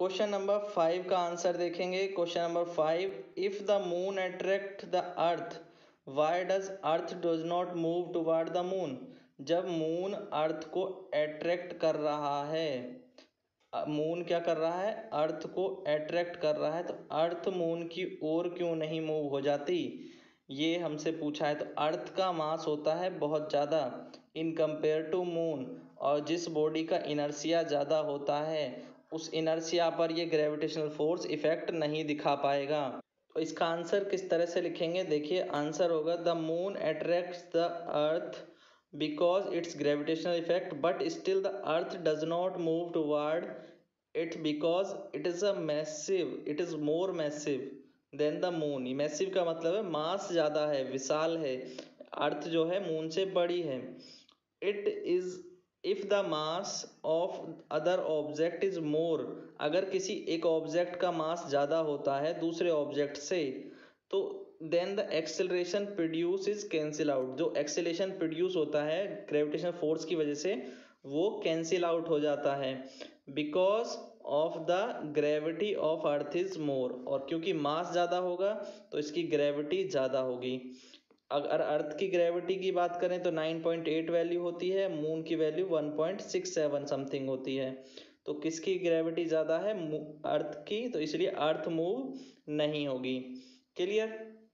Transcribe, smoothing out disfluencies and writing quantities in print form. Question number 5 का answer देखेंगे। Question number 5, if the moon attract the earth why does earth does not move toward the moon. जब moon earth को attract कर रहा है, moon क्या कर रहा है, अर्थ को अट्रैक्ट कर रहा है, तो अर्थ मून की ओर क्यों नहीं मूव हो जाती, ये हमसे पूछा है। तो अर्थ का मास होता है बहुत ज़्यादा इन कंपेयर टू मून, और जिस बॉडी का इनर्शिया ज़्यादा होता है उस इनर्शिया पर ये ग्रेविटेशनल फोर्स इफेक्ट नहीं दिखा पाएगा। तो इसका आंसर किस तरह से लिखेंगे, देखिए आंसर होगा the moon attracts the earth because it's gravitational effect but still the earth does not move toward it because it is a massive, it is more massive than the moon. Massive का मतलब है मास ज़्यादा है, विशाल है, अर्थ जो है moon से बड़ी है। It is if the mass of other object is more, अगर किसी एक ऑब्जेक्ट का मास ज़्यादा होता है दूसरे ऑब्जेक्ट से, तो then the acceleration produce is cancel out. जो एक्सेलेशन प्रोड्यूस होता है ग्रेविटेशनल फोर्स की वजह से वो कैंसिल आउट हो जाता है because of the gravity of earth is more, और क्योंकि मास ज़्यादा होगा तो इसकी ग्रेविटी ज़्यादा होगी। अगर अर्थ की ग्रेविटी की बात करें तो 9.8 वैल्यू होती है, मून की वैल्यू 1.67 समथिंग होती है। तो किसकी ग्रेविटी ज़्यादा है, अर्थ की, तो इसलिए अर्थ मूव नहीं होगी। क्लियर।